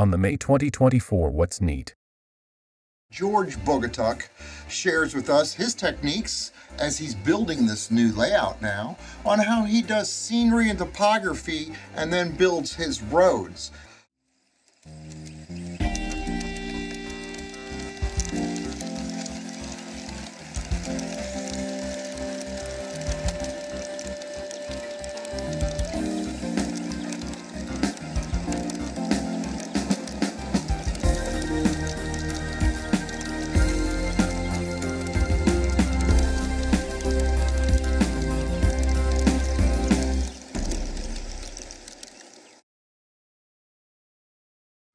on the May 2024 What's Neat. George Bogatiuk shares with us his techniques as he's building this new layout now on how he does scenery and topography and then builds his roads.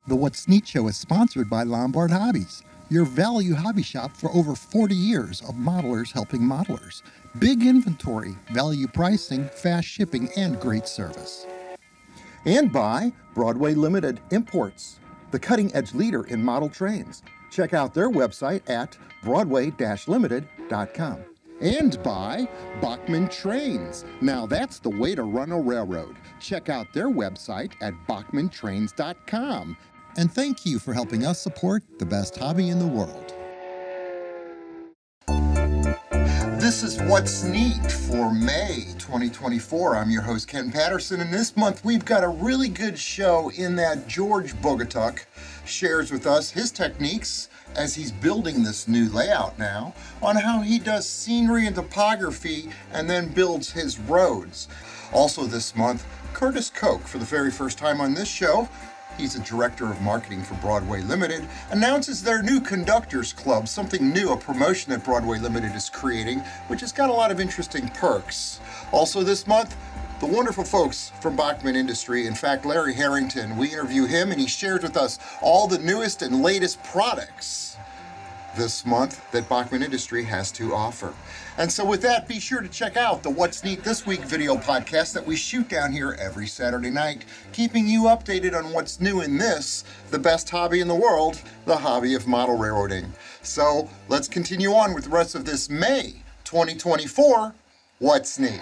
The What's Neat show is sponsored by Lombard Hobbies, your value hobby shop for over 40 years of modelers helping modelers. Big inventory, value pricing, fast shipping, and great service. And by Broadway Limited Imports, the cutting-edge leader in model trains. Check out their website at Broadway-Limited.com. And by Bachmann Trains. Now that's the way to run a railroad. Check out their website at BachmannTrains.com. And thank you for helping us support the best hobby in the world. This is What's Neat for May 2024. I'm your host, Ken Patterson, and this month we've got a really good show in that George Bogatiuk shares with us his techniques as he's building this new layout now on how he does scenery and topography and then builds his roads. Also this month, Curtis Koch, for the very first time on this show, he's a director of marketing for Broadway Limited, announces their new Conductors Club, something new, a promotion that Broadway Limited is creating, which has got a lot of interesting perks. Also this month, the wonderful folks from Bachmann Industry, in fact, Larry Harrington, we interview him and he shares with us all the newest and latest products this month that Bachmann Industry has to offer. And so with that, be sure to check out the What's Neat This Week video podcast that we shoot down here every Saturday night, keeping you updated on what's new in this, the best hobby in the world, the hobby of model railroading. So let's continue on with the rest of this May 2024 What's Neat.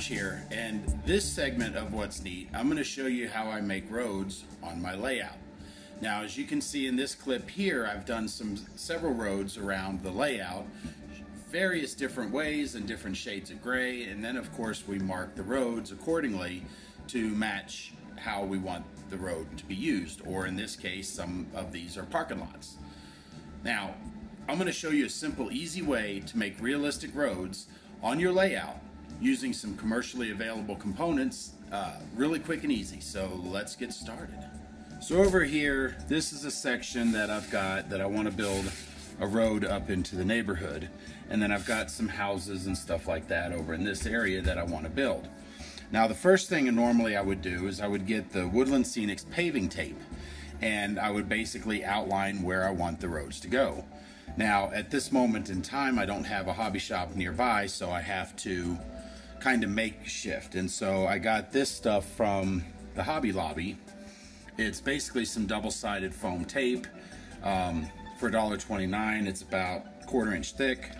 Here, and this segment of What's Neat, I'm going to show you how I make roads on my layout. Now, as you can see in this clip here, I've done several roads around the layout, various different ways and different shades of gray, and then of course we mark the roads accordingly to match how we want the road to be used, or in this case some of these are parking lots. Now, I'm going to show you a simple, easy way to make realistic roads on your layout using some commercially available components, really quick and easy. So let's get started. So over here, this is a section that I've got that I want to build a road up into the neighborhood. And then I've got some houses and stuff like that over in this area that I want to build. Now the first thing normally I would do is I would get the Woodland Scenics paving tape and I would basically outline where I want the roads to go. Now at this moment in time, I don't have a hobby shop nearby, so I have to kind of makeshift, and so I got this stuff from the Hobby Lobby. It's basically some double-sided foam tape for $1.29. It's about a quarter-inch thick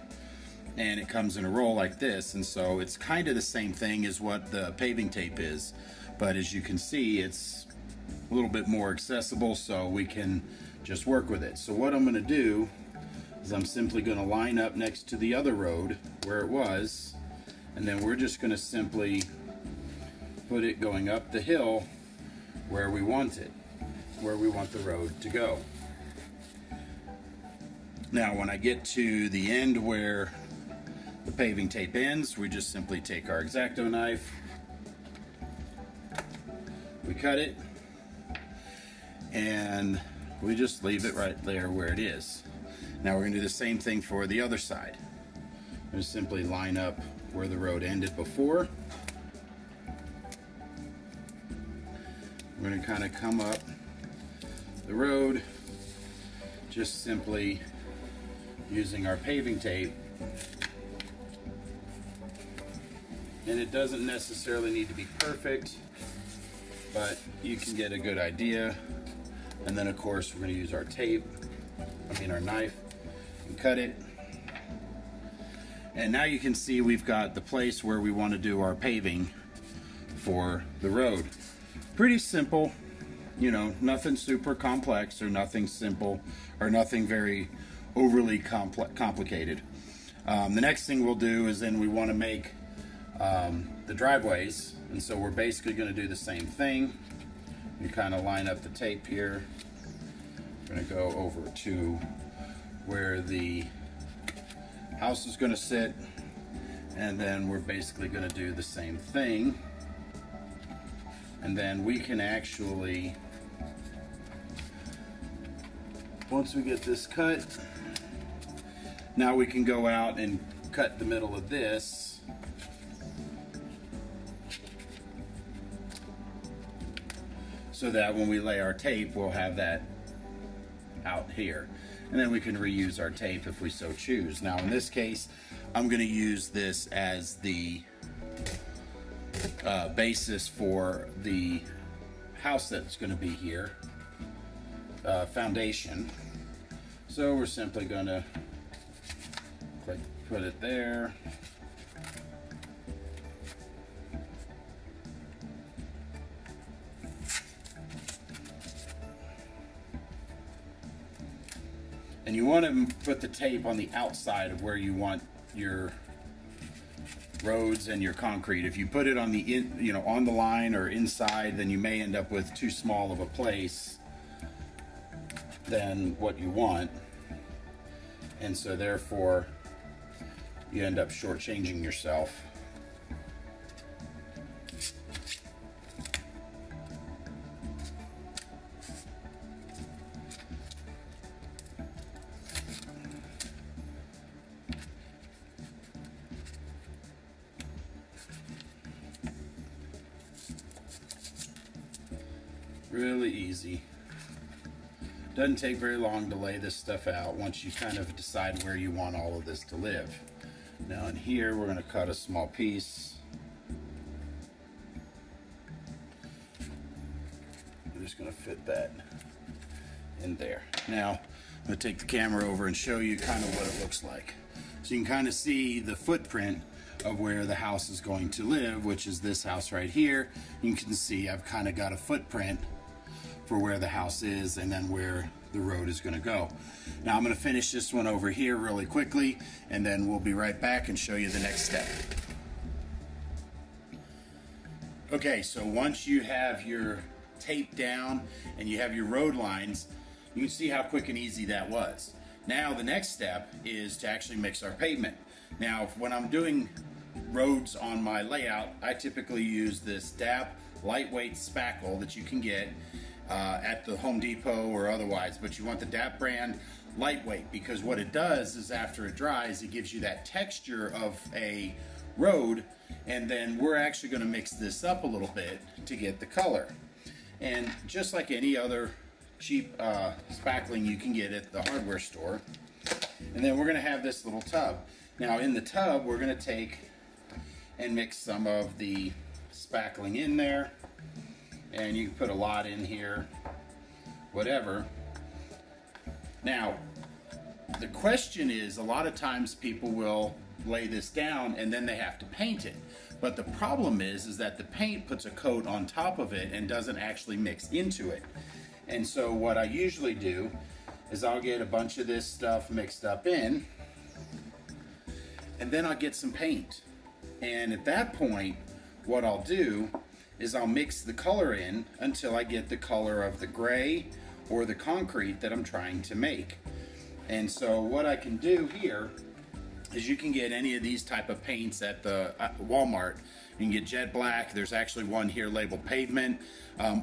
and it comes in a roll like this, and so it's kind of the same thing as what the paving tape is, but as you can see it's a little bit more accessible, so we can just work with it. So what I'm going to do is I'm simply going to line up next to the other road where it was, and then we're just going to simply put it going up the hill where we want it, where we want the road to go. Now when I get to the end where the paving tape ends, we just simply take our X-Acto knife, we cut it, and we just leave it right there where it is. Now we're going to do the same thing for the other side. We'll simply line up where the road ended before. We're going to kind of come up the road, just simply using our paving tape. And it doesn't necessarily need to be perfect, but you can get a good idea. And then of course we're going to use our tape, our knife, and cut it. And now you can see we've got the place where we want to do our paving for the road. Pretty simple, nothing super complex or nothing simple or nothing very overly complicated. The next thing we'll do is then we want to make the driveways, and so we're basically going to do the same thing. You kind of line up the tape here. We're going to go over to where the house is going to sit, and then we're basically going to do the same thing. And then we can actually, once we get this cut, now we can go out and cut the middle of this. So that when we lay our tape, we'll have that out here. And then we can reuse our tape if we so choose. Now in this case, I'm going to use this as the basis for the house that's going to be here, foundation. So we're simply going to click, put it there. And you want to put the tape on the outside of where you want your roads and your concrete. If you put it on the on the line or inside, then you may end up with too small of a place than what you want, and so therefore you end up shortchanging yourself. Really easy. Doesn't take very long to lay this stuff out once you kind of decide where you want all of this to live. Now in here we're going to cut a small piece. I'm just going to fit that in there. Now I'm going to take the camera over and show you kind of what it looks like. So you can kind of see the footprint of where the house is going to live, which is this house right here. You can see I've kind of got a footprint for where the house is and then where the road is going to go. Now I'm going to finish this one over here really quickly, and then we'll be right back and show you the next step. Okay, so once you have your tape down and you have your road lines, you can see how quick and easy that was. Now the next step is to actually mix our pavement. Now when I'm doing roads on my layout, I typically use this DAP lightweight spackle that you can get at the Home Depot or otherwise, but you want the DAP brand lightweight, because what it does is after it dries, it gives you that texture of a road, and then we're actually going to mix this up a little bit to get the color. And just like any other cheap spackling you can get at the hardware store. And then we're going to have this little tub. Now in the tub, we're going to take and mix some of the spackling in there, and you can put a lot in here, whatever. Now the question is, a lot of times people will lay this down and then they have to paint it, but the problem is that the paint puts a coat on top of it and doesn't actually mix into it. And so what I usually do is I'll get a bunch of this stuff mixed up in, and then I'll get some paint. And at that point, what I'll do is I'll mix the color in until I get the color of the gray or the concrete that I'm trying to make. And so what I can do here is you can get any of these type of paints at the Walmart. You can get jet black. There's actually one here labeled pavement,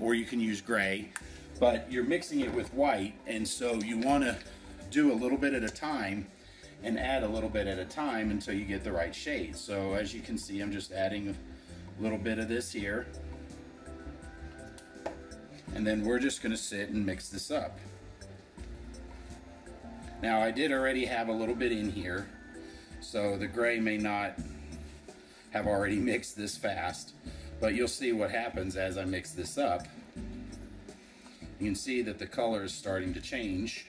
or you can use gray, but you're mixing it with white. And so you want to do a little bit at a time and add a little bit at a time until you get the right shade. So as you can see, I'm just adding a little bit of this here, and then we're just going to sit and mix this up. Now I did already have a little bit in here, so the gray may not have already mixed this fast, but you'll see what happens as I mix this up. You can see that the color is starting to change.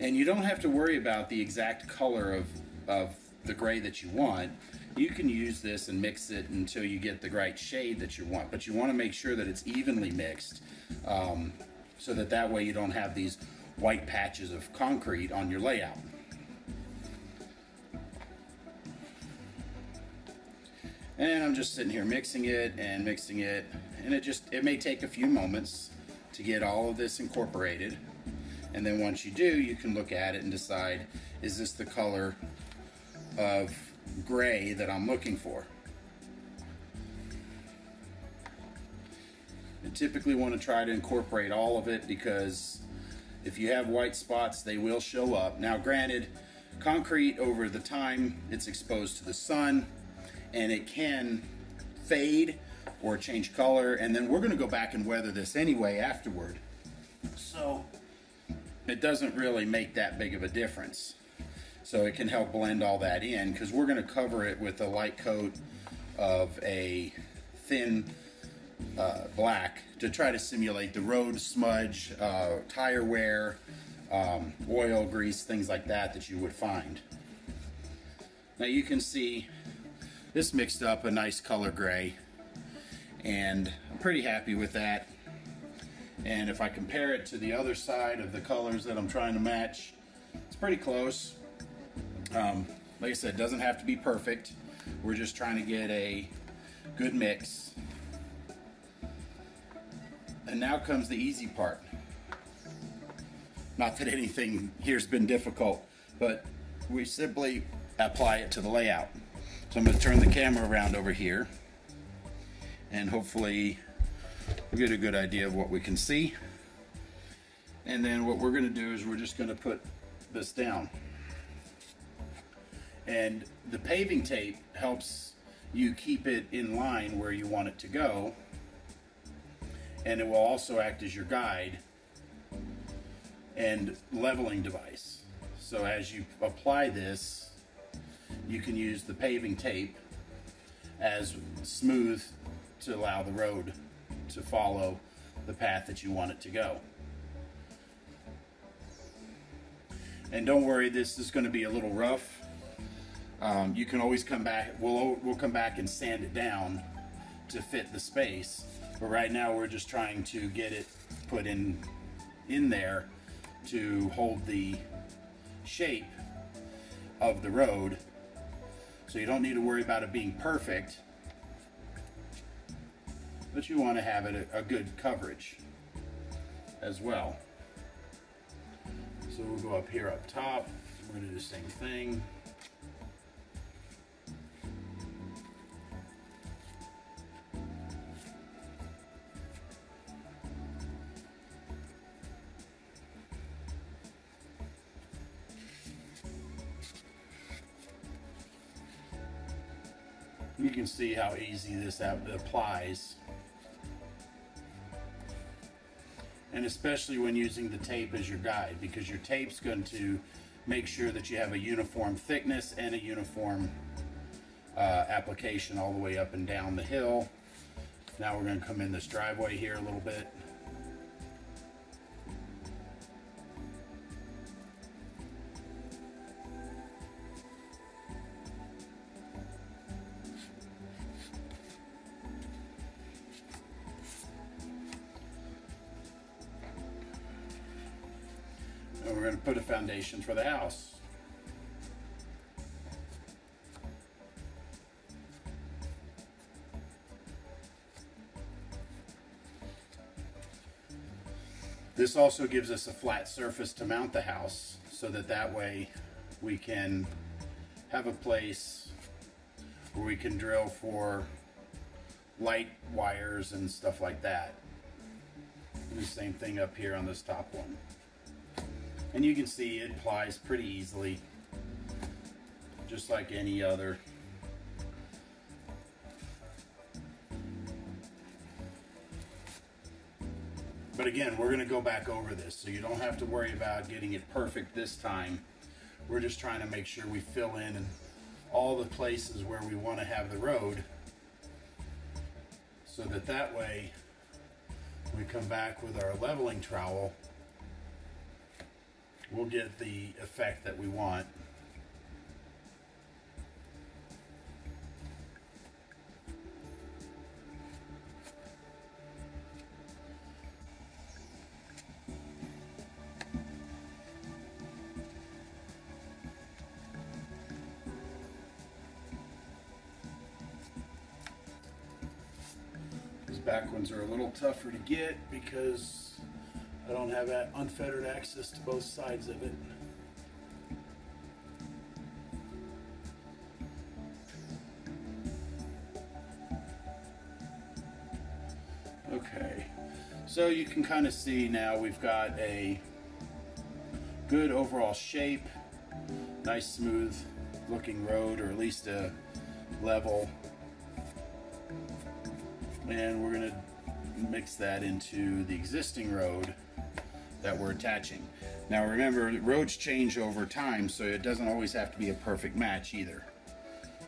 And you don't have to worry about the exact color of the gray that you want. You can use this and mix it until you get the right shade that you want, but you want to make sure that it's evenly mixed, so that way you don't have these white patches of concrete on your layout. And I'm just sitting here mixing it, and it may take a few moments to get all of this incorporated. And then once you do, you can look at it and decide, is this the color of gray that I'm looking for? I typically want to try to incorporate all of it, because if you have white spots, they will show up. Now granted, concrete over the time it's exposed to the sun, and it can fade or change color, and then we're gonna go back and weather this anyway afterward. So it doesn't really make that big of a difference. So it can help blend all that in, because we're gonna cover it with a light coat of a thin black to try to simulate the road smudge, tire wear, oil, grease, things like that that you would find. Now you can see this mixed up a nice color gray, and I'm pretty happy with that. And if I compare it to the other side of the colors that I'm trying to match, it's pretty close. Like I said, it doesn't have to be perfect. We're just trying to get a good mix. And now comes the easy part. Not that anything here's been difficult, but we simply apply it to the layout. So I'm going to turn the camera around over here, and hopefully we'll get a good idea of what we can see. And then what we're going to do is we're just going to put this down. And the paving tape helps you keep it in line where you want it to go, and it will also act as your guide and leveling device. So as you apply this, you can use the paving tape as smooth to allow the road to follow the path that you want it to go. And don't worry, this is going to be a little rough. You can always come back, we'll come back and sand it down to fit the space. But right now we're just trying to get it put in there to hold the shape of the road. So you don't need to worry about it being perfect, but you want to have it a good coverage as well. So we'll go up here up top, we're going to do the same thing. You can see how easy this applies, and especially when using the tape as your guide, because your tape's going to make sure that you have a uniform thickness and a uniform application all the way up and down the hill. Now we're going to come in this driveway here a little bit. We're going to put a foundation for the house. This also gives us a flat surface to mount the house, so that way we can have a place where we can drill for light wires and stuff like that. Do the same thing up here on this top one. And you can see it applies pretty easily, just like any other. But again, we're going to go back over this, so you don't have to worry about getting it perfect this time. We're just trying to make sure we fill in all the places where we want to have the road, so that that way we come back with our leveling trowel, we'll get the effect that we want. Back ones are a little tougher to get because I don't have that unfettered access to both sides of it. Okay, so you can kind of see now we've got a good overall shape, nice smooth looking road, or at least a level. And we're going to mix that into the existing road that we're attaching. Now remember, roads change over time, so it doesn't always have to be a perfect match either.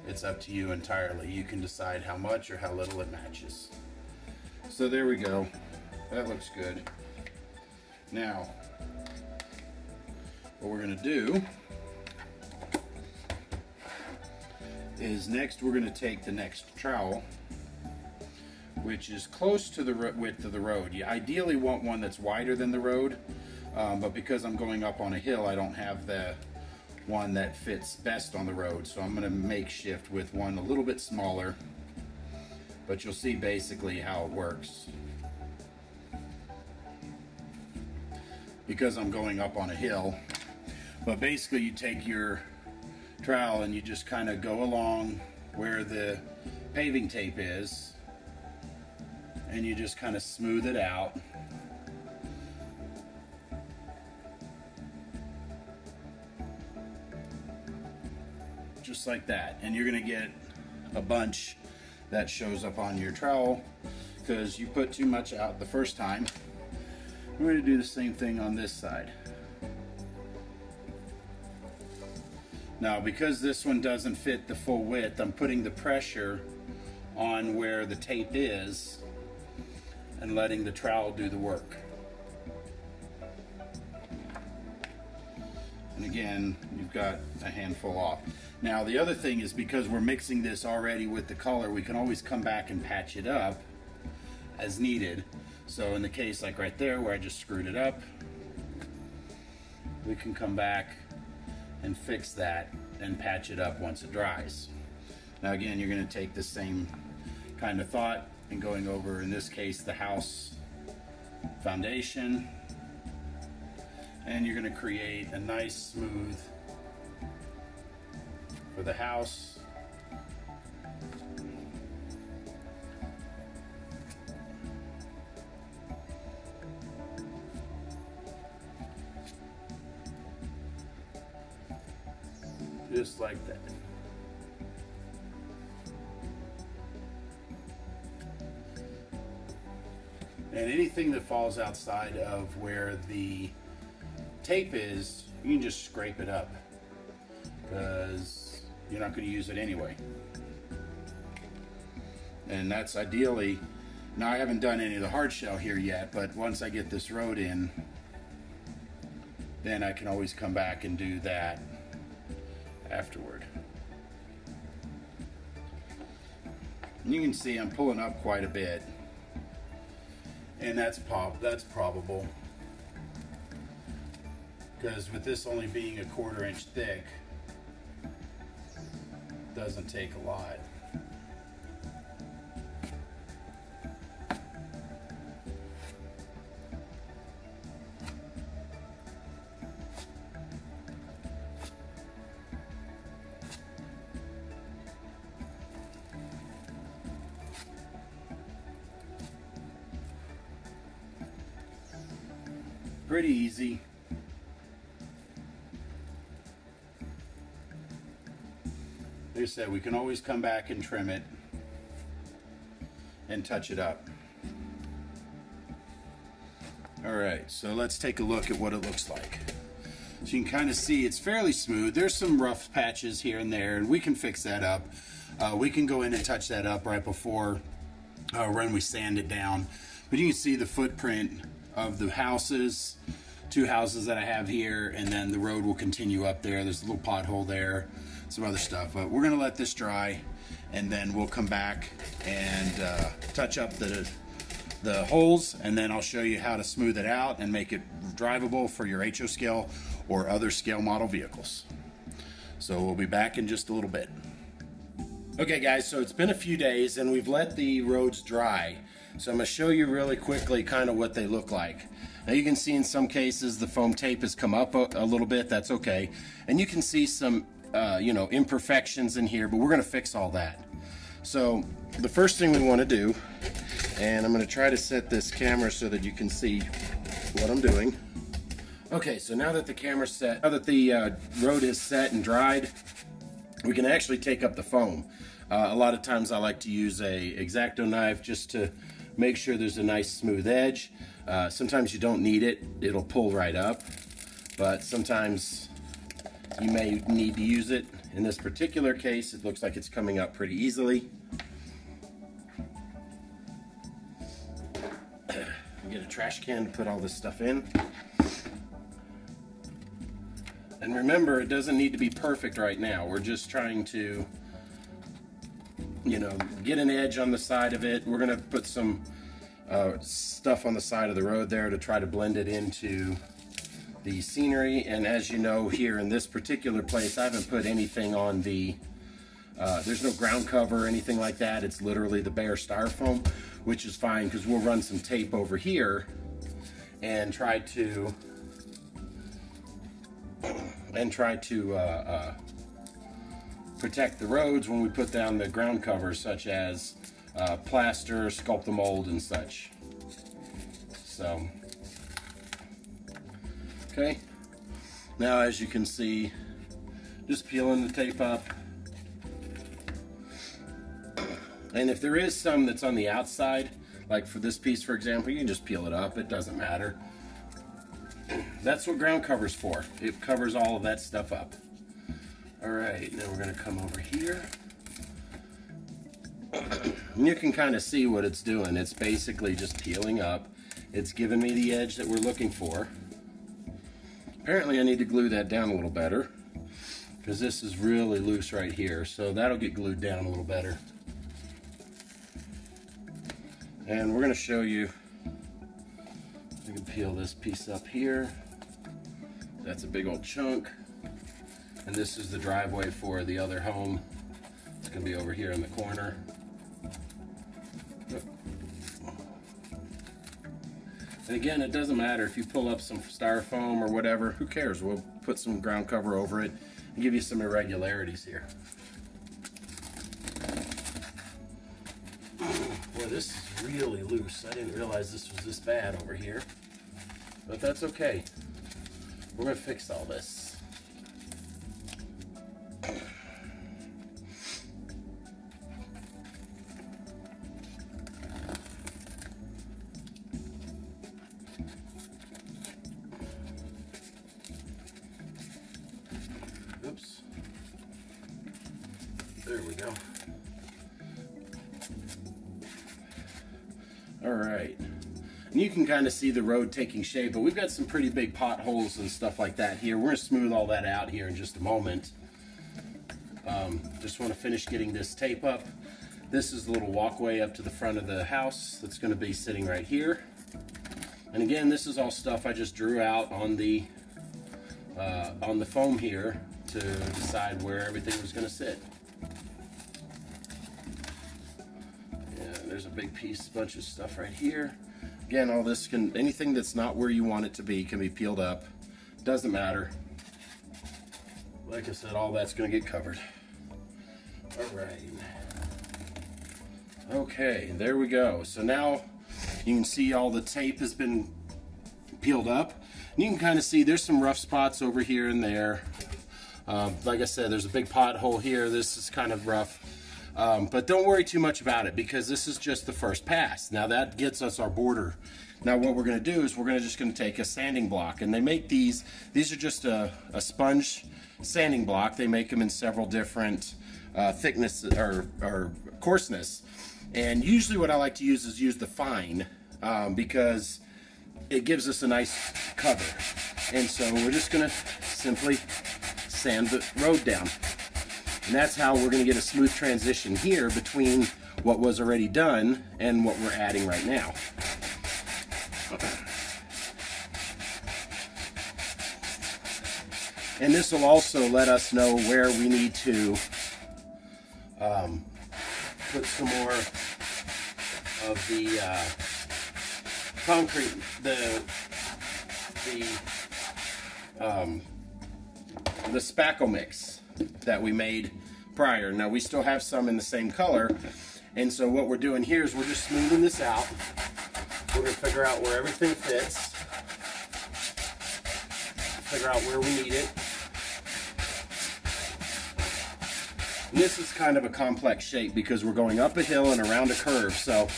It's up to you entirely. You can decide how much or how little it matches. So there we go. That looks good. Now, what we're going to do is next we're going to take the next trowel, which is close to the width of the road. You ideally want one that's wider than the road, but because I'm going up on a hill, I don't have the one that fits best on the road, so I'm gonna makeshift with one a little bit smaller, but you'll see basically how it works. Because I'm going up on a hill, but basically you take your trowel and you just kind of go along where the paving tape is, and you just kind of smooth it out. Just like that. And you're going to get a bunch that shows up on your trowel because you put too much out the first time. We're going to do the same thing on this side. Now, because this one doesn't fit the full width, I'm putting the pressure on where the tape is and letting the trowel do the work. And again, you've got a handful off. Now the other thing is, because we're mixing this already with the color, we can always come back and patch it up as needed. So in the case like right there where I just screwed it up, we can come back and fix that and patch it up once it dries. Now again, you're going to take the same kind of thought, and going over in this case the house foundation, and you're going to create a nice smooth for the house. Just like that. And anything that falls outside of where the tape is, you can just scrape it up because you're not going to use it anyway. And that's ideally, now I haven't done any of the hard shell here yet, but once I get this road in, then I can always come back and do that afterward. And you can see I'm pulling up quite a bit. And that's probable, because with this only being a 1/4 inch thick, it doesn't take a lot. Pretty easy. Like I said, we can always come back and trim it and touch it up. All right, so let's take a look at what it looks like. So you can kind of see it's fairly smooth. There's some rough patches here and there, and we can fix that up. We can go in and touch that up right before when we sand it down. But you can see the footprint of the houses, two houses that I have here, and then the road will continue up there. There's a little pothole there, some other stuff. But we're gonna let this dry, and then we'll come back and touch up the holes, and then I'll show you how to smooth it out and make it drivable for your HO scale or other scale model vehicles. So we'll be back in just a little bit. Okay guys, so it's been a few days and we've let the roads dry. So I'm gonna show you really quickly kind of what they look like. Now you can see in some cases the foam tape has come up a little bit, that's okay. And you can see some you know, imperfections in here, but we're gonna fix all that. So the first thing we wanna do, and I'm gonna try to set this camera so that you can see what I'm doing. Okay, so now that the camera's set, now that the road is set and dried, we can actually take up the foam. A lot of times I like to use a X-Acto knife just to make sure there's a nice smooth edge. Sometimes you don't need it, it'll pull right up, but sometimes you may need to use it. In this particular case, it looks like it's coming up pretty easily. Get a trash can to put all this stuff in. And remember, it doesn't need to be perfect right now. We're just trying to, you know, get an edge on the side of it. We're gonna put some stuff on the side of the road there to try to blend it into the scenery. And as you know, here in this particular place, I haven't put anything on the, there's no ground cover or anything like that. It's literally the bare styrofoam, which is fine because we'll run some tape over here and try to protect the roads when we put down the ground cover, such as plaster, sculpt the mold, and such. So, okay. Now, as you can see, just peeling the tape up. And if there is some that's on the outside, like for this piece, for example, you can just peel it up. It doesn't matter. That's what ground cover's for. It covers all of that stuff up. All right, now we're gonna come over here. And you can kind of see what it's doing. It's basically just peeling up. It's giving me the edge that we're looking for. Apparently I need to glue that down a little better because this is really loose right here. So that'll get glued down a little better. And we're going to show you, you can peel this piece up here. That's a big old chunk. And this is the driveway for the other home. It's going to be over here in the corner. And again, it doesn't matter if you pull up some styrofoam or whatever, who cares? We'll put some ground cover over it and give you some irregularities here. Boy, this is really loose. I didn't realize this was this bad over here, but that's okay. We're gonna fix all this. Oops. There we go. All right, and you can kind of see the road taking shape, but we've got some pretty big potholes and stuff like that here. We're gonna smooth all that out here in just a moment. Just wanna finish getting this tape up. This is the little walkway up to the front of the house that's gonna be sitting right here. And again, this is all stuff I just drew out on the foam here to decide where everything was gonna sit. There's a big piece, bunch of stuff right here. Again, all this can, anything that's not where you want it to be can be peeled up. Doesn't matter. Like I said, all that's gonna get covered. All right. Okay, there we go. So now you can see all the tape has been peeled up. And you can kind of see there's some rough spots over here and there. Like I said, there's a big pothole here. This is kind of rough. But don't worry too much about it, because this is just the first pass. Now that gets us our border. Now what we're going to do is we're just going to take a sanding block, and they make these are just a sponge sanding block. They make them in several different thickness or coarseness, and usually what I like to use is use the fine, because it gives us a nice cover. And so we're just going to simply sand the road down. And that's how we're going to get a smooth transition here between what was already done and what we're adding right now. And this will also let us know where we need to put some more of the concrete, the spackle mix that we made prior. Now we still have some in the same color, and so what we're doing here is we're just smoothing this out. We're going to figure out where everything fits, figure out where we need it. And this is kind of a complex shape because we're going up a hill and around a curve, so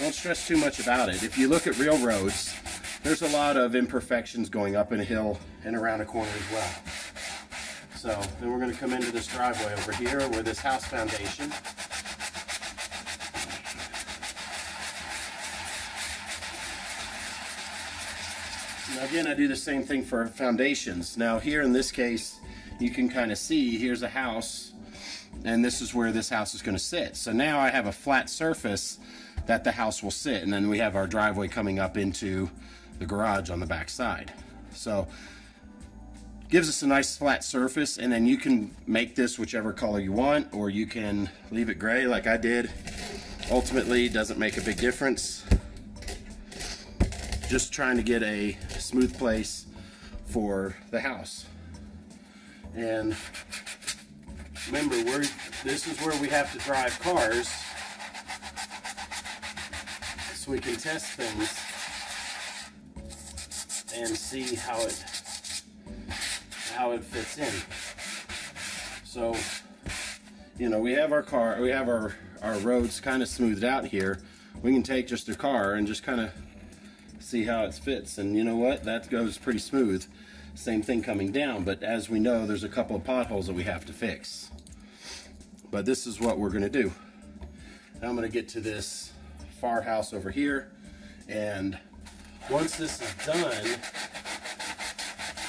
don't stress too much about it. If you look at real roads, there's a lot of imperfections going up in a hill and around a corner as well. So then we're going to come into this driveway over here where this house foundation. Now again, I do the same thing for foundations. Now here in this case, you can kind of see here's a house, and this is where this house is going to sit. So now I have a flat surface that the house will sit, and then we have our driveway coming up into the garage on the back side. So gives us a nice flat surface, and then you can make this whichever color you want, or you can leave it gray like I did. Ultimately, it doesn't make a big difference. Just trying to get a smooth place for the house. And remember, this is where we have to drive cars, so we can test things and see how it fits in. So, you know, we have our car, we have our roads kind of smoothed out here. We can take just a car and just kind of see how it fits. And you know what? That goes pretty smooth. Same thing coming down, but as we know, there's a couple of potholes that we have to fix. But this is what we're going to do. Now I'm going to get to this far house over here, and once this is done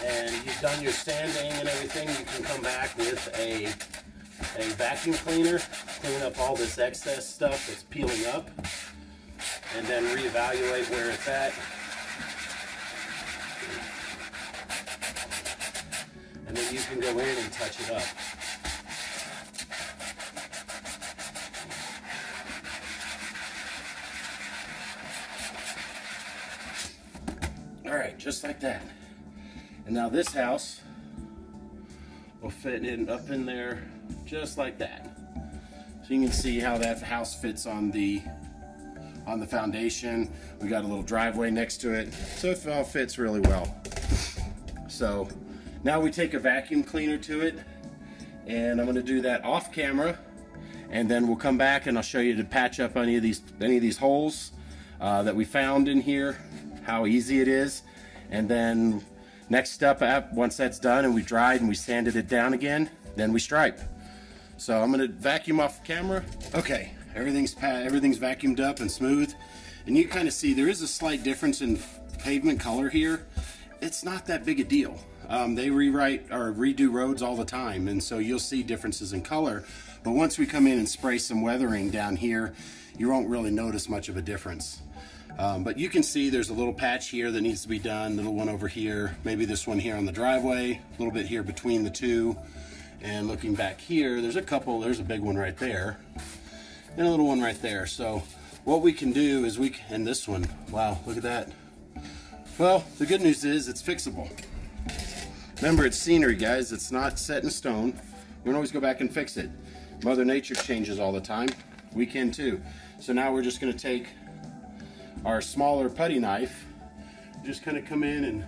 and you've done your sanding and everything, you can come back with a vacuum cleaner, clean up all this excess stuff that's peeling up, and then reevaluate where it's at, and then you can go in and touch it up. Alright, just like that. And now this house will fit in up in there just like that. So you can see how that house fits on the foundation. We got a little driveway next to it, so it all fits really well. So now we take a vacuum cleaner to it, and I'm going to do that off camera, and then we'll come back and I'll show you to patch up any of these holes that we found in here, how easy it is. And then next step up, once that's done and we dried and we sanded it down again, then we stripe. So I'm going to vacuum off camera. Okay, everything's vacuumed up and smooth, and you kind of see there is a slight difference in pavement color here. It's not that big a deal. They rewrite or redo roads all the time, and so you'll see differences in color, but once we come in and spray some weathering down here, you won't really notice much of a difference. But you can see there's a little patch here that needs to be done, little one over here, maybe this one here on the driveway, a little bit here between the two, and looking back here, there's a couple, there's a big one right there, and a little one right there. So what we can do is we can, and this one, wow, look at that. Well, the good news is it's fixable. Remember, it's scenery, guys, it's not set in stone. We can always go back and fix it. Mother Nature changes all the time, we can too. So now we're just gonna take our smaller putty knife, just kind of come in, and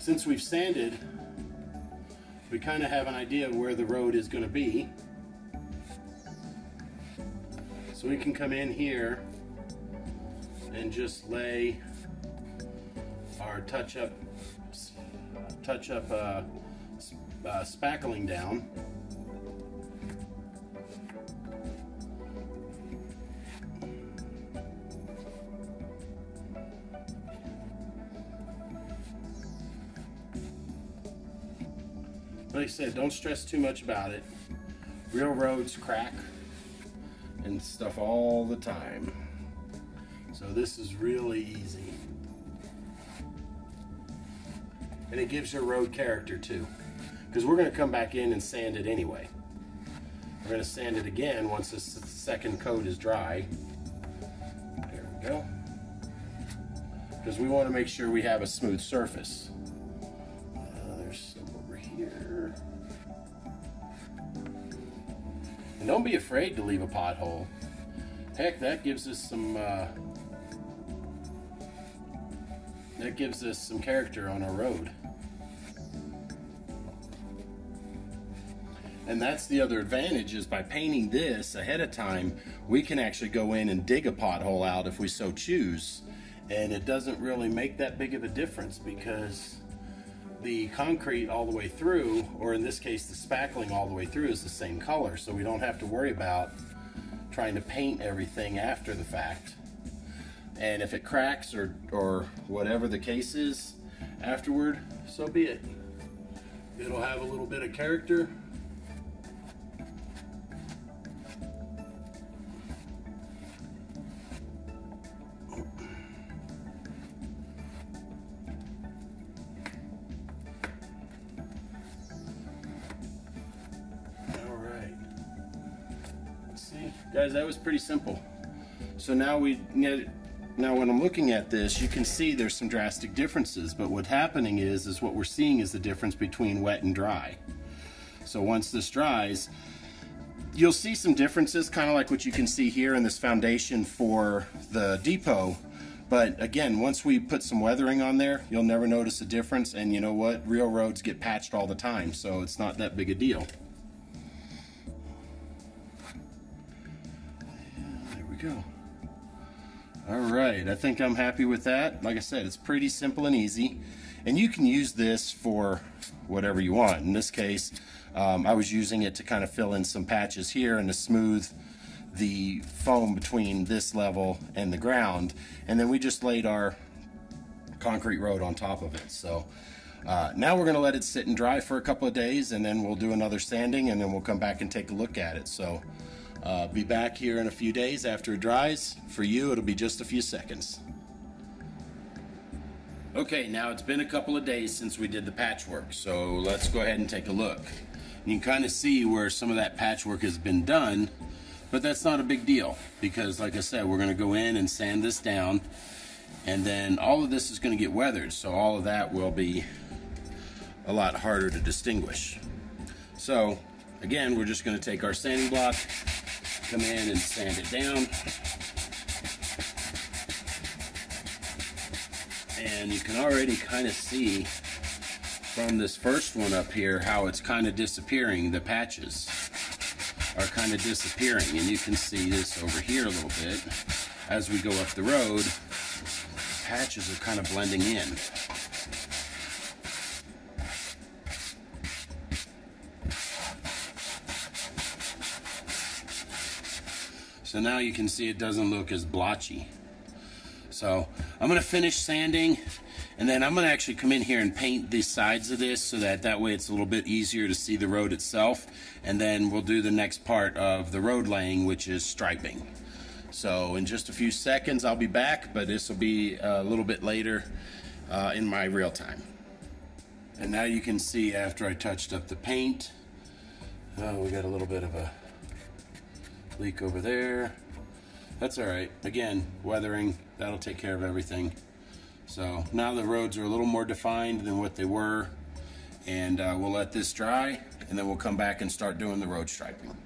since we've sanded, we kind of have an idea of where the road is going to be. So we can come in here and just lay our touch up spackling down. Like I said, don't stress too much about it. Railroads crack and stuff all the time. So this is really easy. And it gives your road character too. Because we're going to come back in and sand it anyway. We're going to sand it again once this second coat is dry. There we go. Because we want to make sure we have a smooth surface. There's some over here. And don't be afraid to leave a pothole. Heck, that gives us some character on our road. And that's the other advantage, is by painting this ahead of time, we can actually go in and dig a pothole out if we so choose. And it doesn't really make that big of a difference because the concrete all the way through, or in this case the spackling all the way through, is the same color. So we don't have to worry about trying to paint everything after the fact. And if it cracks or whatever the case is afterward, so be it. It'll have a little bit of character. Guys, that was pretty simple. So now when I'm looking at this, you can see there's some drastic differences, but what's happening is what we're seeing is the difference between wet and dry. So once this dries, you'll see some differences, kind of like what you can see here in this foundation for the depot. But again, once we put some weathering on there, you'll never notice a difference. And you know what? Real roads get patched all the time, so it's not that big a deal. Go. All right, I think I'm happy with that. Like I said, it's pretty simple and easy, and you can use this for whatever you want. In this case, I was using it to kind of fill in some patches here and to smooth the foam between this level and the ground, and then we just laid our concrete road on top of it. So now we're going to let it sit and dry for a couple of days, and then we'll do another sanding, and then we'll come back and take a look at it. So be back here in a few days after it dries. For you, it'll be just a few seconds. Okay, now it's been a couple of days since we did the patchwork, so let's go ahead and take a look. You can kind of see where some of that patchwork has been done, but that's not a big deal because, like I said, we're going to go in and sand this down, and then all of this is going to get weathered, so all of that will be a lot harder to distinguish. So again, we're just going to take our sanding block, come in and sand it down. And you can already kind of see from this first one up here how it's kind of disappearing. The patches are kind of disappearing, and you can see this over here a little bit. As we go up the road, patches are kind of blending in. So now you can see it doesn't look as blotchy. So I'm going to finish sanding, and then I'm going to actually come in here and paint the sides of this so that way it's a little bit easier to see the road itself. And then we'll do the next part of the road laying, which is striping. So in just a few seconds I'll be back, but this will be a little bit later in my real time. And now you can see after I touched up the paint, we got a little bit of a leak over there. That's all right. Again, weathering, that'll take care of everything. So now the roads are a little more defined than what they were, and we'll let this dry, and then we'll come back and start doing the road striping.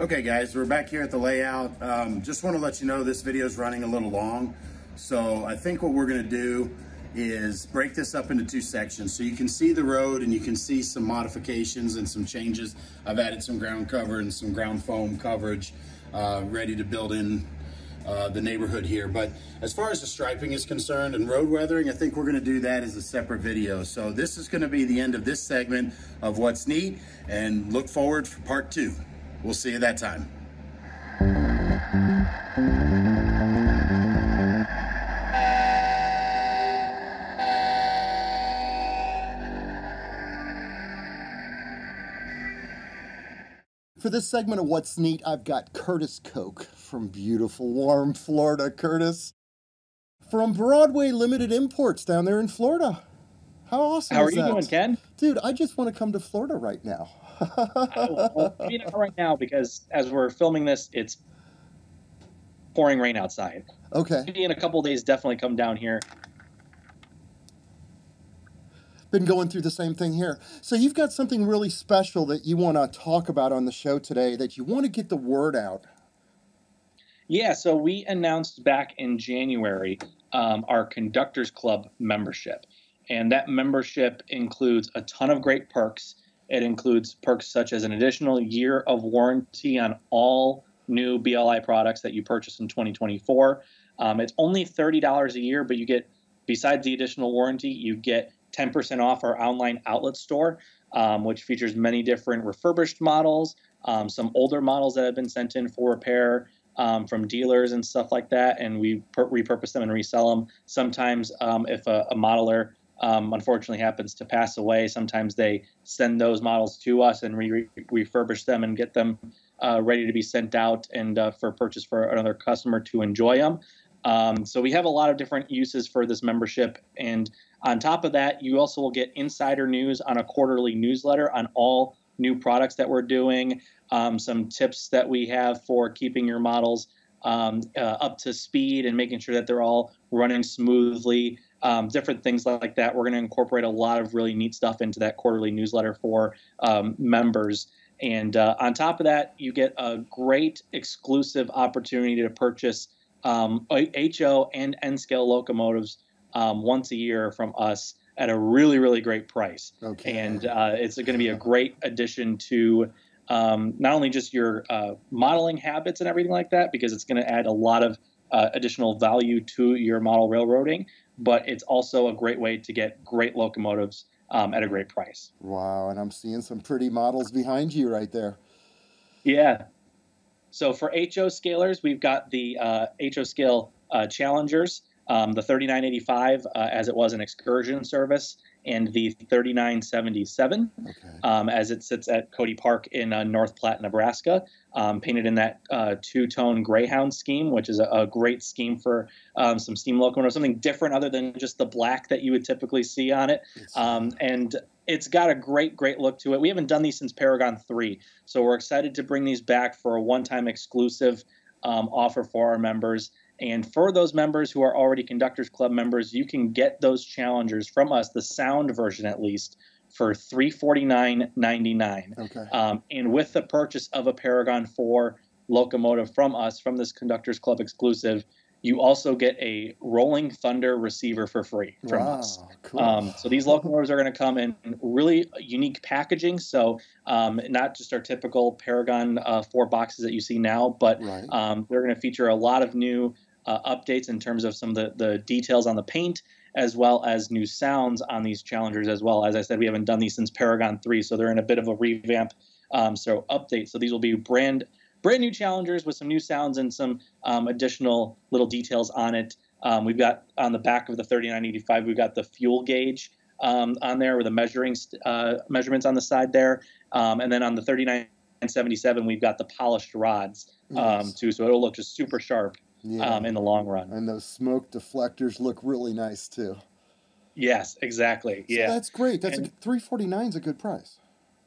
Okay guys, we're back here at the layout. Just want to let you know this video is running a little long, so I think what we're going to do is break this up into two sections. So you can see the road and you can see some modifications and some changes. I've added some ground cover and some ground foam coverage, ready to build in the neighborhood here. But as far as the striping is concerned and road weathering, I think we're gonna do that as a separate video. So this is gonna be the end of this segment of What's Neat, and look forward for part two. We'll see you that time. For this segment of What's Neat, I've got Curtis Koch from beautiful, warm Florida. Curtis, from Broadway Limited Imports down there in Florida. How awesome is that? How are you doing, Ken? Dude, I just want to come to Florida right now. Well, maybe not right now, because as we're filming this, it's pouring rain outside. Okay. Maybe in a couple of days, definitely come down here. Been going through the same thing here. So you've got something really special that you want to talk about on the show today, that you want to get the word out. Yeah, so we announced back in January our Conductors Club membership. And that membership includes a ton of great perks. It includes perks such as an additional year of warranty on all new BLI products that you purchase in 2024. It's only $30 a year, but you get, besides the additional warranty, you get 10% off our online outlet store, which features many different refurbished models, some older models that have been sent in for repair from dealers and stuff like that, and we repurpose them and resell them. Sometimes if a modeler unfortunately happens to pass away, sometimes they send those models to us and we refurbish them and get them ready to be sent out and for purchase for another customer to enjoy them. So we have a lot of different uses for this membership, and on top of that, you also will get insider news on a quarterly newsletter on all new products that we're doing, some tips that we have for keeping your models up to speed and making sure that they're all running smoothly, different things like that. We're going to incorporate a lot of really neat stuff into that quarterly newsletter for members. And on top of that, you get a great exclusive opportunity to purchase HO and N scale locomotives once a year from us at a really, really great price. Okay. And it's going to be a great addition to not only just your modeling habits and everything like that, because it's going to add a lot of additional value to your model railroading, but it's also a great way to get great locomotives at a great price. Wow. And I'm seeing some pretty models behind you right there. Yeah. So for HO scalers, we've got the HO scale Challengers, the 3985 as it was an excursion service, and the 3977 as it sits at Cody Park in North Platte, Nebraska, painted in that two-tone Greyhound scheme, which is a great scheme for some steam locomotive, something different other than just the black that you would typically see on it. And it's got a great, great look to it. We haven't done these since Paragon 3, so we're excited to bring these back for a one-time exclusive offer for our members. And for those members who are already Conductors Club members, you can get those Challengers from us, the sound version at least, for $349.99. Okay. And with the purchase of a Paragon 4 locomotive from us, from this Conductors Club exclusive, you also get a Rolling Thunder receiver for free from us. Cool. So these locomotives are going to come in really unique packaging. So not just our typical Paragon 4 boxes that you see now, but they're going to feature a lot of new updates in terms of some of the details on the paint, as well as new sounds on these Challengers as well. As I said, we haven't done these since Paragon 3, so they're in a bit of a revamp, so update. So these will be brand new Challengers with some new sounds and some additional little details on it. We've got on the back of the 3985, we've got the fuel gauge on there with the measurements on the side there. And then on the 3977, we've got the polished rods too. So it'll look just super sharp in the long run. And those smoke deflectors look really nice too. Yes, exactly. Yeah, so that's great. That's $349 is a good price.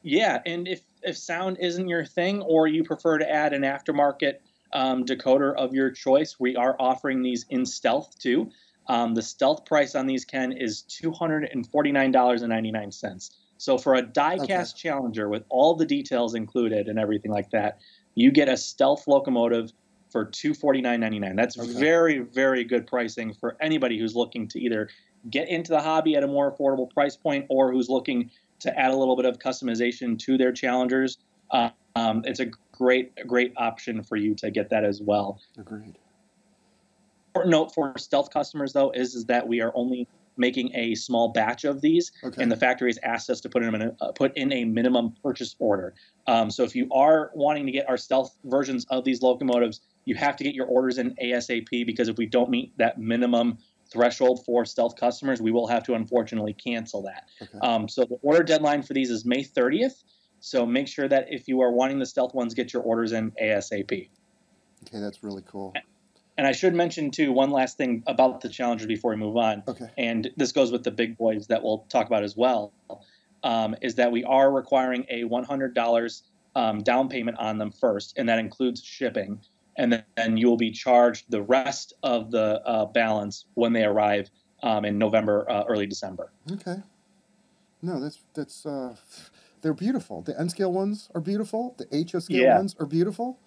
Yeah, and if sound isn't your thing, or you prefer to add an aftermarket decoder of your choice, we are offering these in stealth too. The stealth price on these, Ken, is $249.99. So for a die-cast Challenger with all the details included and everything like that, you get a stealth locomotive for $249.99. That's very, very good pricing for anybody who's looking to either get into the hobby at a more affordable price point, or who's looking to add a little bit of customization to their Challengers. It's a great option for you to get that as well. Agreed. Important note for stealth customers, though, is that we are only making a small batch of these, and the factory has asked us to put in a minimum purchase order. So if you are wanting to get our stealth versions of these locomotives, you have to get your orders in ASAP, because if we don't meet that minimum threshold for stealth customers, we will have to unfortunately cancel that. So the order deadline for these is May 30th. So make sure that if you are wanting the stealth ones, get your orders in ASAP. Okay, that's really cool. And I should mention, too, one last thing about the Challengers before we move on, and this goes with the big boys that we'll talk about as well, is that we are requiring a $100 down payment on them first, and that includes shipping. And then you will be charged the rest of the balance when they arrive in November, early December. Okay. No, that's they're beautiful. The N scale ones are beautiful. The HO scale ones are beautiful.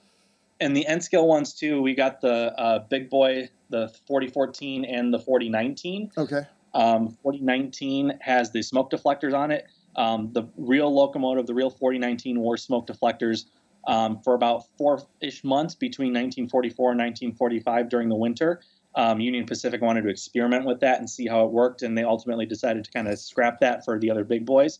And the N scale ones too. We got the big boy, the 4014 and the 4019. Okay. 4019 has the smoke deflectors on it. The real locomotive, the real 4019, wore smoke deflectors for about 4-ish months between 1944 and 1945 during the winter. Union Pacific wanted to experiment with that and see how it worked, and they ultimately decided to kind of scrap that for the other big boys.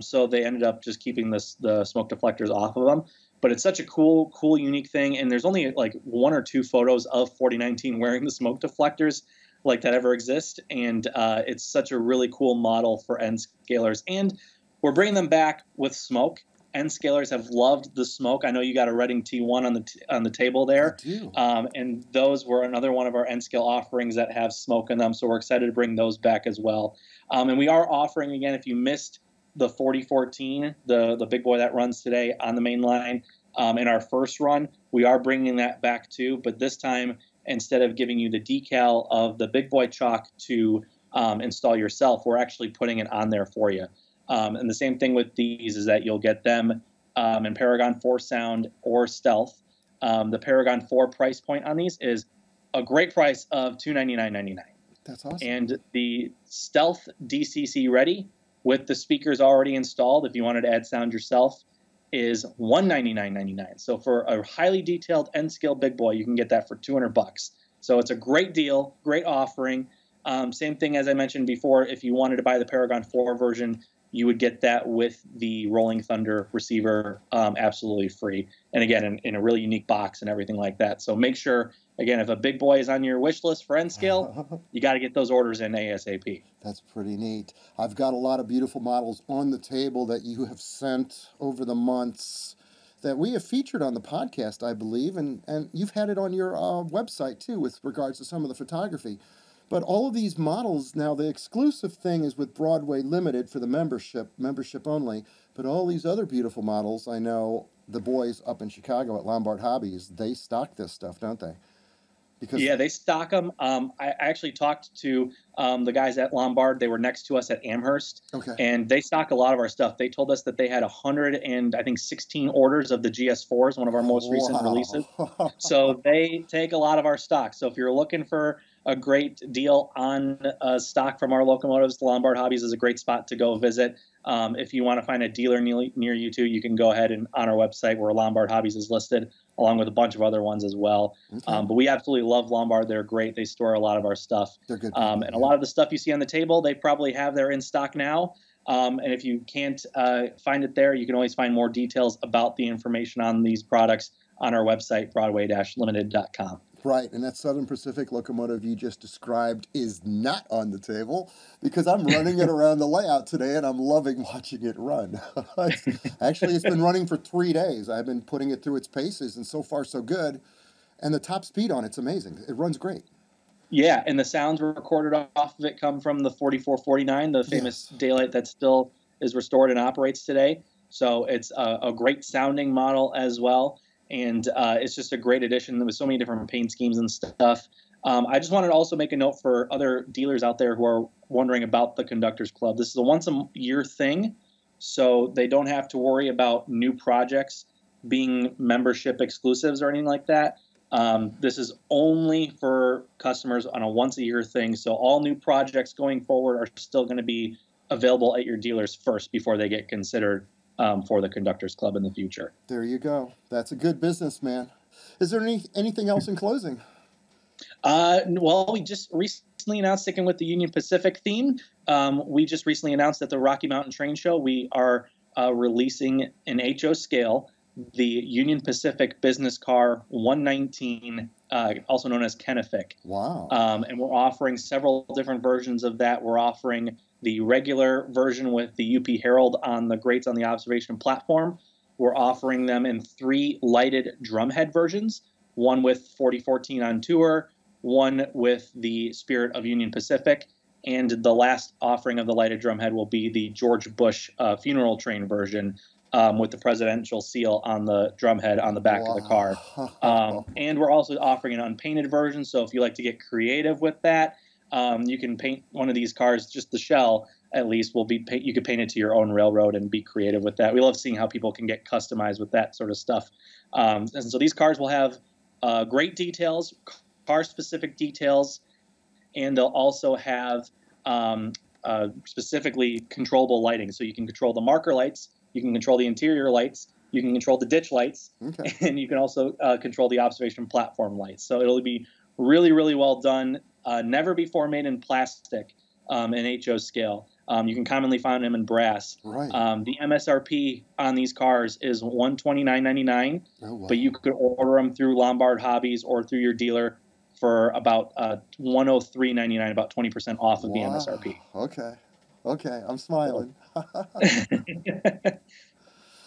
So they ended up just keeping the smoke deflectors off of them. But it's such a cool, unique thing, and there's only like 1 or 2 photos of 4019 wearing the smoke deflectors like that ever exist, and it's such a really cool model for N-Scalers. And we're bringing them back with smoke. N-Scalers have loved the smoke. I know you got a Reading T1 on the table there. I do. And those were another one of our N-Scale offerings that have smoke in them, so we're excited to bring those back as well. And we are offering, again, if you missed the 4014, the big boy that runs today on the main line, in our first run, we are bringing that back too, but this time, instead of giving you the decal of the big boy chalk to install yourself, we're actually putting it on there for you. And the same thing with these is that you'll get them in Paragon 4 sound or stealth. The Paragon 4 price point on these is a great price of $299.99. That's awesome. And the stealth DCC ready with the speakers already installed, if you wanted to add sound yourself, is $199.99. So for a highly detailed N-scale big boy, you can get that for $200. So it's a great deal, great offering. Same thing as I mentioned before, if you wanted to buy the Paragon 4 version, you would get that with the Rolling Thunder receiver absolutely free. And again, in a really unique box and everything like that. So make sure, again, if a big boy is on your wish list for N-Scale, you got to get those orders in ASAP. That's pretty neat. I've got a lot of beautiful models on the table that you have sent over the months that we have featured on the podcast, I believe. And you've had it on your website, too, with regards to some of the photography. But all of these models, now the exclusive thing is with Broadway Limited for the membership only, but all these other beautiful models, I know the boys up in Chicago at Lombard Hobbies, they stock this stuff, don't they? Because yeah, they stock them. I actually talked to the guys at Lombard. They were next to us at Amherst, and they stock a lot of our stuff. They told us that they had 116 orders of the GS4s, one of our most recent releases. So they take a lot of our stock. So if you're looking for a great deal on stock from our locomotives, Lombard Hobbies is a great spot to go visit. If you want to find a dealer near you too, you can go ahead and on our website where Lombard Hobbies is listed, along with a bunch of other ones as well. But we absolutely love Lombard. They're great. They store a lot of our stuff. They're good. And a lot of the stuff you see on the table, they probably have there in stock now. And if you can't find it there, you can always find more details about the information on these products on our website, Broadway-Limited.com. Right, and that Southern Pacific locomotive you just described is not on the table because I'm running it around the layout today, and I'm loving watching it run. Actually, it's been running for 3 days. I've been putting it through its paces, and so far so good. And the top speed on it's amazing. It runs great. Yeah, and the sounds recorded off of it come from the 4449, the famous daylight that still is restored and operates today. So it's a great sounding model as well. And it's just a great addition. There was so many different paint schemes and stuff. I just wanted to also make a note for other dealers out there who are wondering about the Conductors Club. This is a once-a-year thing, so they don't have to worry about new projects being membership exclusives or anything like that. This is only for customers on a once-a-year thing, so all new projects going forward are still going to be available at your dealers first before they get considered for the Conductors Club in the future. There you go. That's a good business, man. Is there anything else in closing? Well, we just recently announced, sticking with the Union Pacific theme, we just recently announced at the Rocky Mountain Train Show we are releasing an HO scale, the Union Pacific Business Car 119, also known as Kenefic. Wow. And we're offering several different versions of that. We're offering the regular version with the UP Herald on the grates on the observation platform. We're offering them in 3 lighted drumhead versions, one with 4014 on tour, one with the Spirit of Union Pacific, and the last offering of the lighted drumhead will be the George Bush funeral train version, with the presidential seal on the drumhead on the back of the car. And we're also offering an unpainted version, so if you like to get creative with that, you can paint one of these cars, just the shell at least, you could paint it to your own railroad and be creative with that. We love seeing how people can get customized with that sort of stuff. And so these cars will have great details, car-specific details, and they'll also have specifically controllable lighting. So you can control the marker lights, you can control the interior lights, you can control the ditch lights, okay, and you can also control the observation platform lights. So it'll be really, really well done. Never before made in plastic, in HO scale. You can commonly find them in brass. Right. The MSRP on these cars is $129.99, oh, wow, but you could order them through Lombard Hobbies or through your dealer for about $103.99, about 20% off of, wow, the MSRP. Okay, okay, I'm smiling.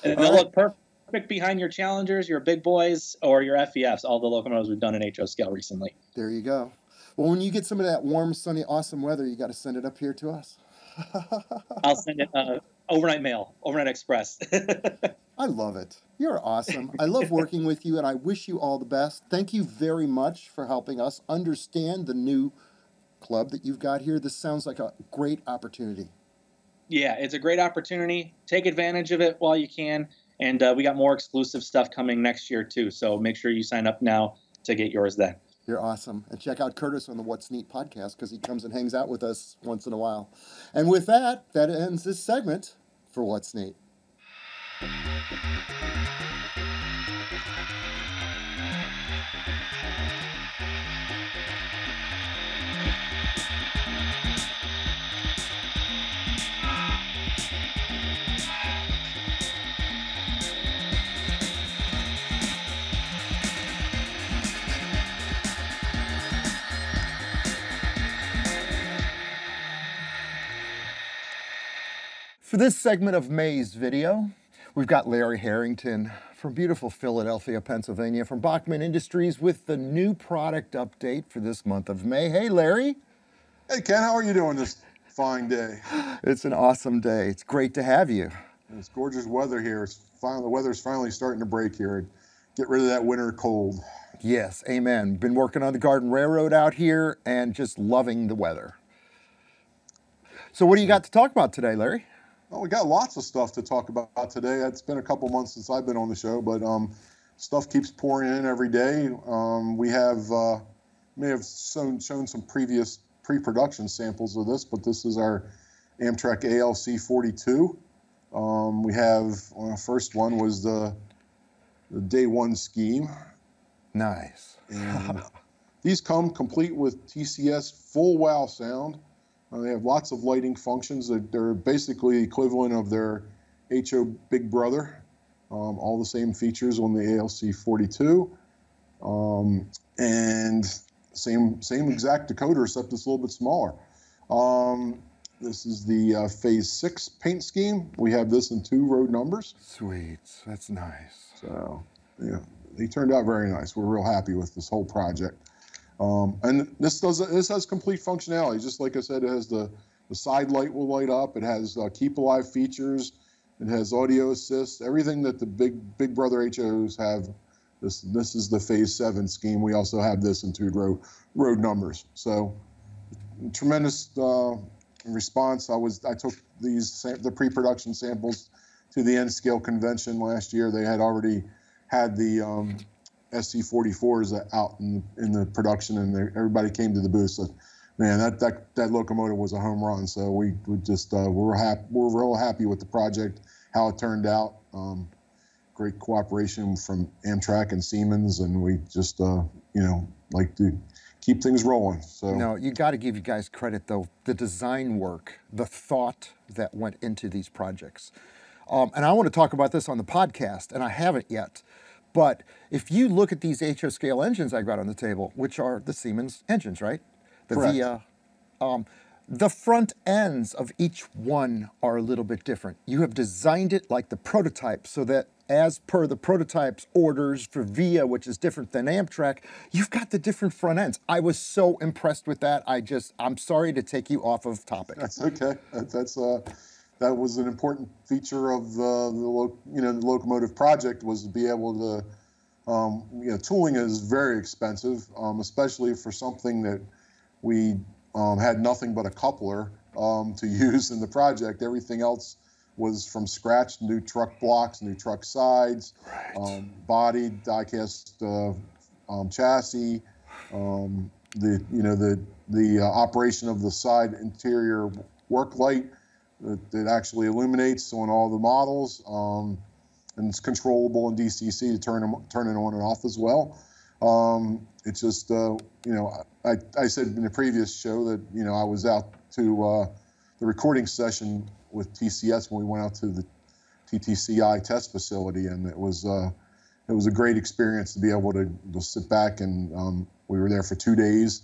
And they'll look perfect behind your Challengers, your Big Boys, or your FEFs, all the locomotives we've done in HO scale recently. There you go. Well, when you get some of that warm, sunny, awesome weather, you got to send it up here to us. I'll send it overnight mail, overnight express. I love it. You're awesome. I love working with you, and I wish you all the best. Thank you very much for helping us understand the new club that you've got here. This sounds like a great opportunity. Yeah, it's a great opportunity. Take advantage of it while you can, and we got more exclusive stuff coming next year, too, so make sure you sign up now to get yours then. You're awesome. And check out Curtis on the What's Neat podcast, because he comes and hangs out with us once in a while. And with that, that ends this segment for What's Neat. For this segment of May's video, we've got Larry Harrington from beautiful Philadelphia, Pennsylvania, from Bachmann Industries with the new product update for this month of May. Hey, Larry. Hey, Ken, how are you doing this fine day? It's an awesome day. It's great to have you. And it's gorgeous weather here. The weather's finally starting to break here. Get rid of that winter cold. Yes, amen. Been working on the Garden Railroad out here and just loving the weather. So what do you got to talk about today, Larry? Well, we got lots of stuff to talk about today. It's been a couple months since I've been on the show, but stuff keeps pouring in every day. We have may have shown some previous pre-production samples of this, but this is our Amtrak ALC 42. We have, first one was the day one scheme. Nice. And these come complete with TCS full wow sound. They have lots of lighting functions. They're basically the equivalent of their HO Big Brother. All the same features on the ALC 42. And same exact decoder, except it's a little bit smaller. This is the Phase 6 paint scheme. We have this in 2 road numbers. Sweet. That's nice. So, yeah, they turned out very nice. We're real happy with this whole project. And this has complete functionality. Just like I said, it has the side light will light up. It has keep alive features. It has audio assist. Everything that the Big Brother HOs have. This is the Phase 7 scheme. We also have this in 2 road numbers. So tremendous response. I took the pre-production samples to the N scale convention last year. They had already had the SC44s out in the production, and everybody came to the booth. So, man, that locomotive was a home run. So we just we're real happy with the project, how it turned out. Great cooperation from Amtrak and Siemens, and we just like to keep things rolling. So no, you got to give you guys credit though. The design work, the thought that went into these projects. And I want to talk about this on the podcast, and I haven't yet. But if you look at these HO scale engines I got on the table, which are the Siemens engines, right? The VIA. The front ends of each one are a little bit different. You have designed it like the prototype so that as per the prototype's orders for VIA, which is different than Amtrak, you've got the different front ends. I was so impressed with that. I'm sorry to take you off of topic. That's okay. That was an important feature of the locomotive project, was to be able to, tooling is very expensive, especially for something that we had nothing but a coupler to use in the project. Everything else was from scratch, new truck blocks, new truck sides, right. Bodied, die-cast chassis, the operation of the side interior work light that actually illuminates on all the models, and it's controllable in DCC to turn it on and off as well. It's just, I said in the previous show that, I was out to the recording session with TCS when we went out to the TTCI test facility, and it was a great experience to be able to sit back, and we were there for 2 days,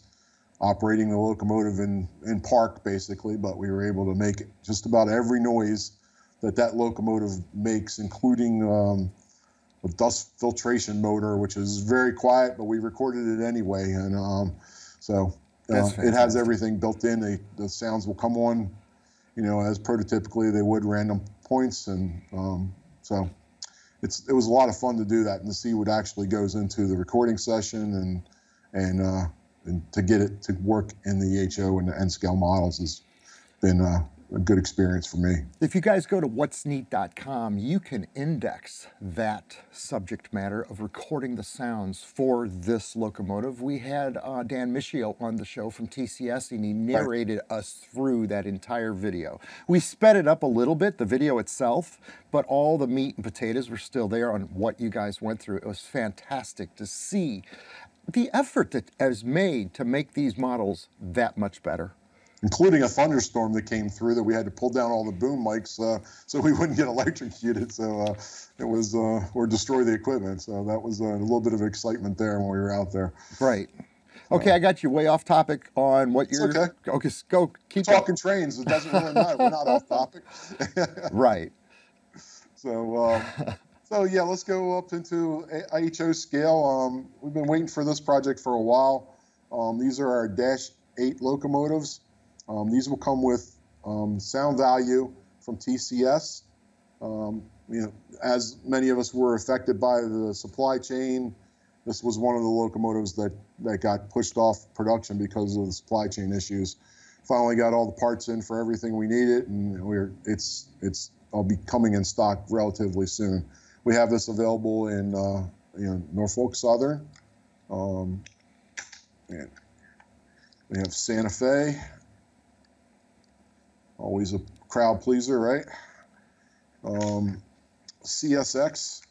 operating the locomotive in park basically, but we were able to make just about every noise that locomotive makes, including a dust filtration motor, which is very quiet, but we recorded it anyway. And it has everything built in. The sounds will come on, as prototypically they would random points. And so it was a lot of fun to do that and to see what actually goes into the recording session and to get it to work in the HO and the N scale models has been a good experience for me. If you guys go to whatsneat.com, you can index that subject matter of recording the sounds for this locomotive. We had Dan Mischio on the show from TCS, and he narrated us through that entire video. We sped it up a little bit, the video itself, but all the meat and potatoes were still there on what you guys went through. It was fantastic to see the effort that is made to make these models that much better. Including a thunderstorm that came through that we had to pull down all the boom mics so we wouldn't get electrocuted. So it was, or destroy the equipment. So that was a little bit of excitement there when we were out there. Right. Okay, I got you way off topic on what you're... Okay. Okay, go keep talking trains. It doesn't really matter. We're not off topic. Right. So yeah, let's go up into HO scale. We've been waiting for this project for a while. These are our Dash 8 locomotives. These will come with sound value from TCS. As many of us were affected by the supply chain, this was one of the locomotives that got pushed off production because of the supply chain issues. Finally got all the parts in for everything we needed, and it'll be coming in stock relatively soon. We have this available in Norfolk Southern. And we have Santa Fe. Always a crowd pleaser, right? CSX.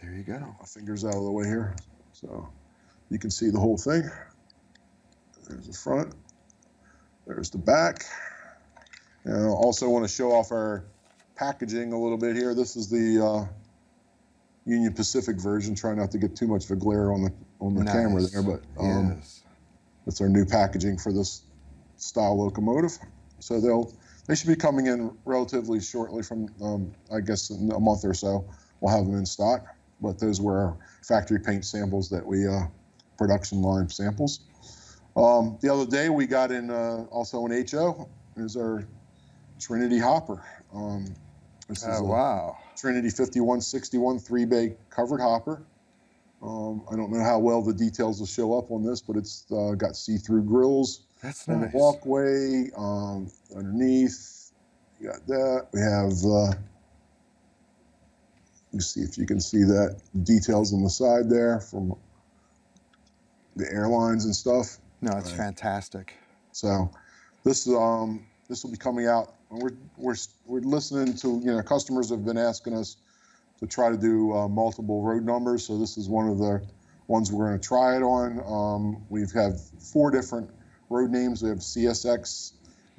There you go. My finger's out of the way here, so you can see the whole thing. There's the front. There's the back. And I also want to show off our packaging a little bit here. This is the Union Pacific version. Try not to get too much of a glare on the camera there, but that's our new packaging for this style locomotive. So they should be coming in relatively shortly. From I guess in a month or so, we'll have them in stock. But those were our factory paint samples that we production line samples. The other day we got in also an HO. Is our Trinity hopper. This is Trinity 5161 3-bay covered hopper. I don't know how well the details will show up on this, but it's got see-through grills. That's nice. On the walkway, underneath, you got that. We have You see if you can see that details on the side there from the airlines and stuff. No, it's fantastic. So this is this will be coming out. We're listening to, you know, customers have been asking us to try to do multiple road numbers. So this is one of the ones we're going to try it on. We have four different road names. We have CSX,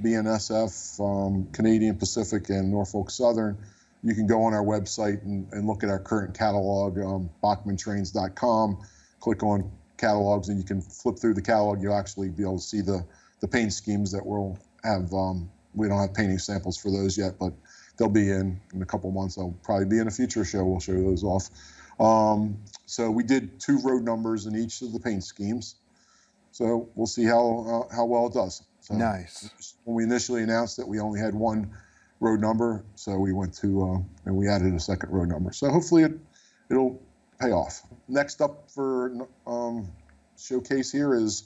BNSF, Canadian Pacific, and Norfolk Southern. You can go on our website and look at our current catalog, BachmannTrains.com. Click on catalogs, and you can flip through the catalog. You'll actually be able to see the paint schemes that we'll have. We don't have painting samples for those yet, but they'll be in a couple months. They'll probably be in a future show. We'll show those off. So we did two road numbers in each of the paint schemes. So we'll see how well it does. So nice. When we initially announced that, we only had one road number, so we went to and we added a second road number. So hopefully it'll pay off. Next up for showcase here is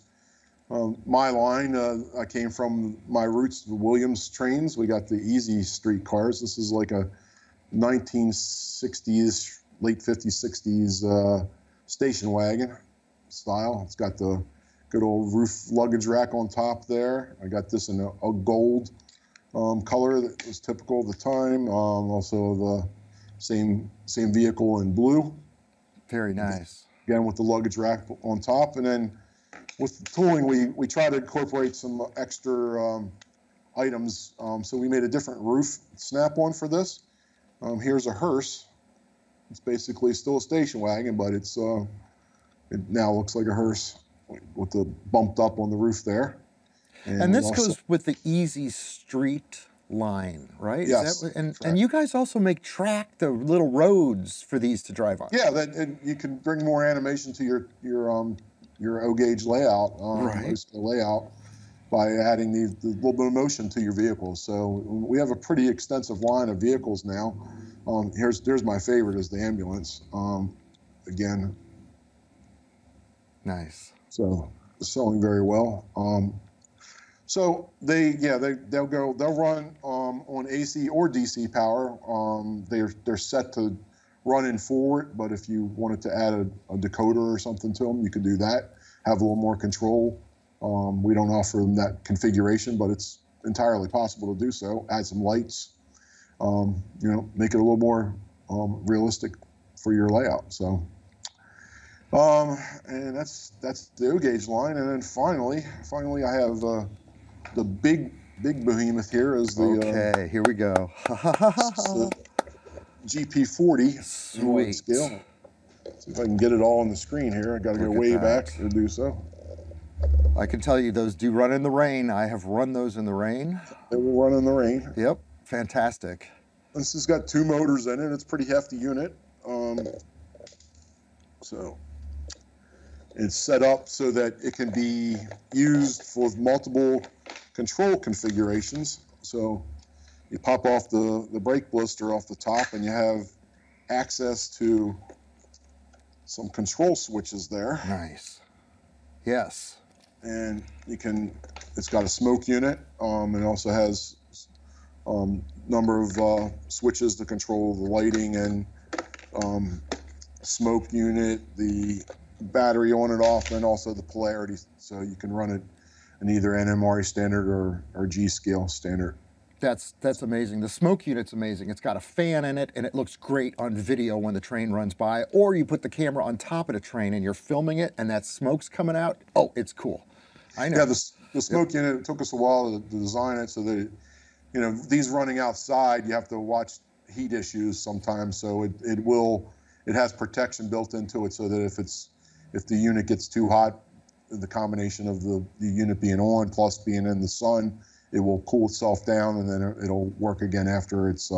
my line. I came from my roots, the Williams trains. We got the Easy Street cars. This is like a 1960s, late 50s, 60s station wagon style. It's got the good old roof luggage rack on top there. I got this in a gold color that was typical of the time. Also the same vehicle in blue. Very nice. Again, with the luggage rack on top. And then with the tooling, we try to incorporate some extra items. So we made a different roof snap-on for this. Here's a hearse. It's basically still a station wagon, but it's it now looks like a hearse with the bumped up on the roof there. And this also goes with the Easy Street line, right? Yes. And you guys also make track the little roads for these to drive on. Yeah, and you can bring more animation to your O gauge layout, most of the layout, by adding the little bit of motion to your vehicles. So we have a pretty extensive line of vehicles now. Here's my favorite is the ambulance. Again, nice. So selling very well. So they'll run on AC or DC power. They're set to run in forward, but if you wanted to add a decoder or something to them, you could do that. Have a little more control. We don't offer them that configuration, but it's entirely possible to do so. Add some lights, make it a little more realistic for your layout. So, and that's the O gauge line. And then finally, I have the big behemoth here is the. Okay, here we go. GP40. Sweet. Scale. See if I can get it all on the screen here. I got to go way back to do so. I can tell you those do run in the rain. I have run those in the rain. They will run in the rain. Yep, fantastic. This has got two motors in it. It's a pretty hefty unit. So it's set up so that it can be used for multiple control configurations. So you pop off the brake blister off the top, and you have access to some control switches there. Nice. Yes. And you can, it's got a smoke unit, and also has number of switches to control the lighting and smoke unit, the battery on and off, and also the polarity. So you can run it in either NMRA standard or G scale standard. That's amazing. The smoke unit's amazing. It's got a fan in it, and it looks great on video when the train runs by, or you put the camera on top of the train and you're filming it, and that smoke's coming out. Oh, it's cool. I know. Yeah, the smoke unit, it took us a while to design it so that, these running outside, you have to watch heat issues sometimes. So it has protection built into it so that if the unit gets too hot, the combination of the unit being on plus being in the sun, it will cool itself down, and then it'll work again after it's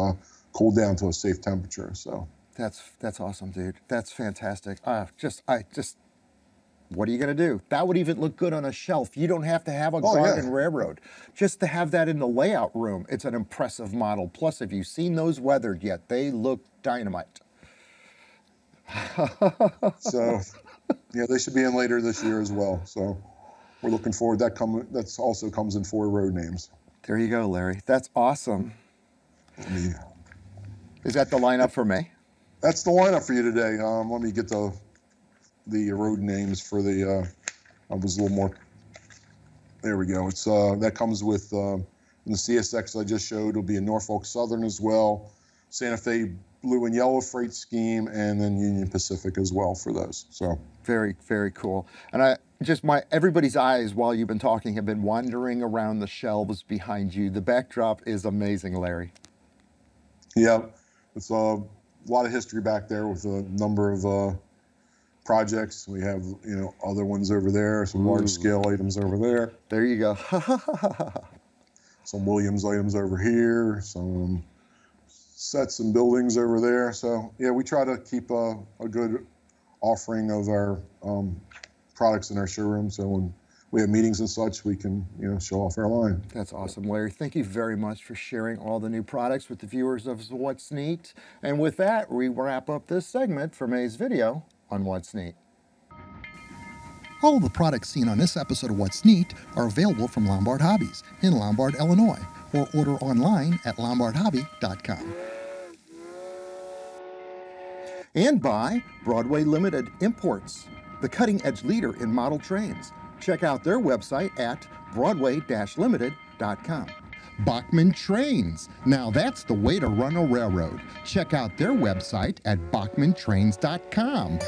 cooled down to a safe temperature. So that's awesome, dude. That's fantastic. What are you gonna do? That would even look good on a shelf. You don't have to have a garden railroad. Just to have that in the layout room, it's an impressive model. Plus, have you seen those weathered yet? They look dynamite. So, yeah, they should be in later this year as well. So. We're looking forward. That also comes in four road names. There you go, Larry. That's awesome. Yeah. Is that the lineup for May? that's the lineup for you today. Let me get the road names for the. I was a little more. There we go. It's that comes with in the CSX I just showed. It'll be in Norfolk Southern as well, Santa Fe Blue and Yellow Freight Scheme, and then Union Pacific as well for those. So very, very cool. And I just everybody's eyes while you've been talking have been wandering around the shelves behind you. The backdrop is amazing, Larry. Yeah, it's a lot of history back there with a number of projects. We have other ones over there, some large scale items over there. There you go. Some Williams items over here. Some sets and buildings over there. So yeah, we try to keep a good offering of our products in our showroom. So when we have meetings and such, we can show off our line. That's awesome, Larry. Thank you very much for sharing all the new products with the viewers of What's Neat. And with that, we wrap up this segment for May's video on What's Neat. All of the products seen on this episode of What's Neat are available from Lombard Hobbies in Lombard, Illinois, or order online at lombardhobby.com. And by Broadway Limited Imports, the cutting-edge leader in model trains. Check out their website at Broadway-Limited.com. Bachmann Trains. Now that's the way to run a railroad. Check out their website at BachmannTrains.com.